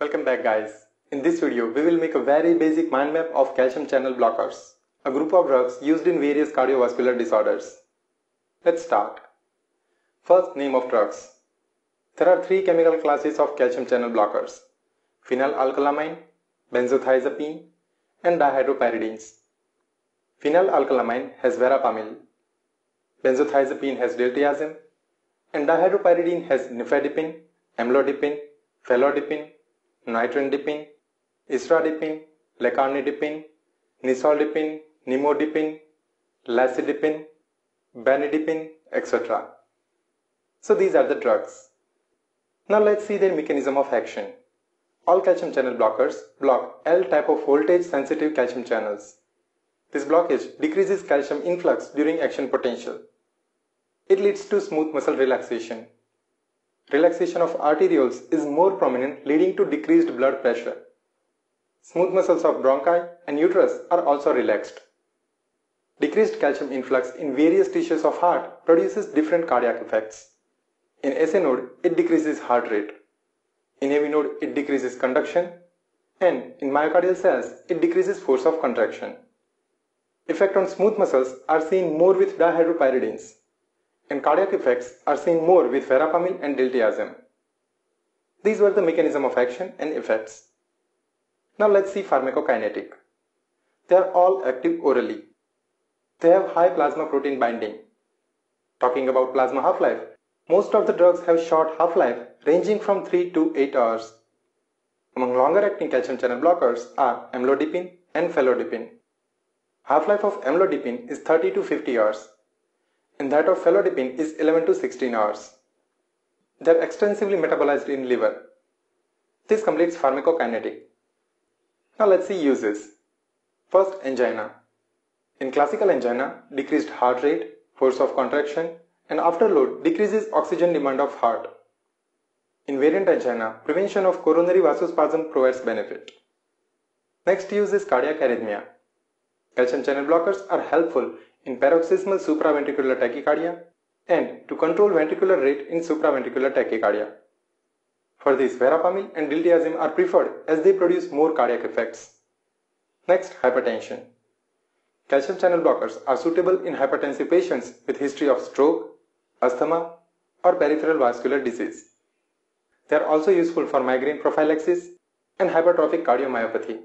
Welcome back guys. In this video we will make a very basic mind map of calcium channel blockers, a group of drugs used in various cardiovascular disorders. Let's start. First, name of drugs. There are three chemical classes of calcium channel blockers: phenylalkylamine, benzothiazepine and dihydropyridines. Phenylalkylamine has verapamil, benzothiazepine has diltiazem and dihydropyridine has nifedipine, amlodipine, felodipine, nitrendipine, isradipine, lecanidipine, nisoldipine, nimodipine, lacidipine, banidipin, etc. So these are the drugs. Now let's see their mechanism of action. All calcium channel blockers block L type of voltage sensitive calcium channels. This blockage decreases calcium influx during action potential. It leads to smooth muscle relaxation. Relaxation of arterioles is more prominent, leading to decreased blood pressure. Smooth muscles of bronchi and uterus are also relaxed. Decreased calcium influx in various tissues of heart produces different cardiac effects. In SA node, it decreases heart rate. In AV node, it decreases conduction. And in myocardial cells, it decreases force of contraction. Effect on smooth muscles are seen more with dihydropyridines, and cardiac effects are seen more with verapamil and diltiazem. These were the mechanism of action and effects. Now let's see pharmacokinetic. They are all active orally. They have high plasma protein binding. Talking about plasma half-life, most of the drugs have short half-life ranging from 3 to 8 hours. Among longer acting calcium channel blockers are amlodipine and felodipine. Half-life of amlodipine is 30 to 50 hours. And that of felodipine is 11 to 16 hours. They are extensively metabolized in liver. This completes pharmacokinetic. Now let's see uses. First, angina. In classical angina, decreased heart rate, force of contraction, and afterload decreases oxygen demand of heart. In variant angina, prevention of coronary vasospasm provides benefit. Next use is cardiac arrhythmia. Calcium channel blockers are helpful in paroxysmal supraventricular tachycardia and to control ventricular rate in supraventricular tachycardia. For this, verapamil and diltiazem are preferred as they produce more cardiac effects. Next, hypertension. Calcium channel blockers are suitable in hypertensive patients with history of stroke, asthma or peripheral vascular disease. They are also useful for migraine prophylaxis and hypertrophic cardiomyopathy.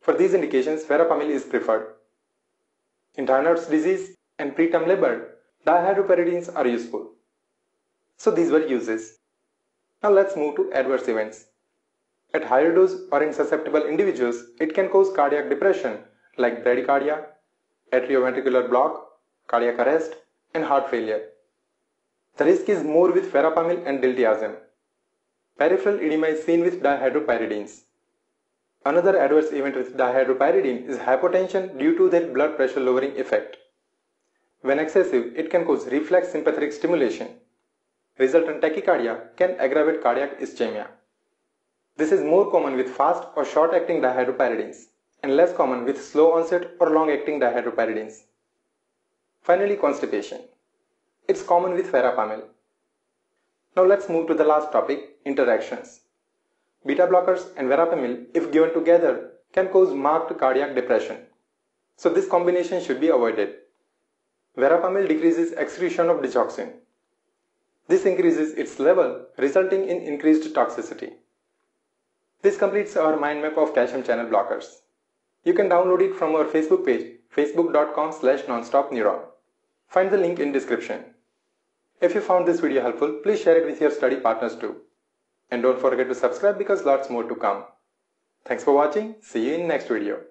For these indications, verapamil is preferred. In Dayer's disease and preterm labor, dihydropyridines are useful. So these were uses. Now let's move to adverse events. At higher dose or in susceptible individuals, it can cause cardiac depression like bradycardia, atrioventricular block, cardiac arrest, and heart failure. The risk is more with verapamil and diltiazem. Peripheral edema is seen with dihydropyridines. Another adverse event with dihydropyridine is hypotension due to their blood pressure lowering effect. When excessive, it can cause reflex sympathetic stimulation. Resultant tachycardia can aggravate cardiac ischemia. This is more common with fast or short acting dihydropyridines and less common with slow onset or long acting dihydropyridines. Finally, constipation. It's common with verapamil. Now let's move to the last topic, interactions. Beta blockers and verapamil, if given together, can cause marked cardiac depression. So this combination should be avoided. Verapamil decreases excretion of digoxin. This increases its level, resulting in increased toxicity. This completes our mind map of calcium channel blockers. You can download it from our Facebook page, facebook.com/nonstopneuron. Find the link in description. If you found this video helpful, please share it with your study partners too. And don't forget to subscribe because lots more to come. Thanks for watching. See you in next video.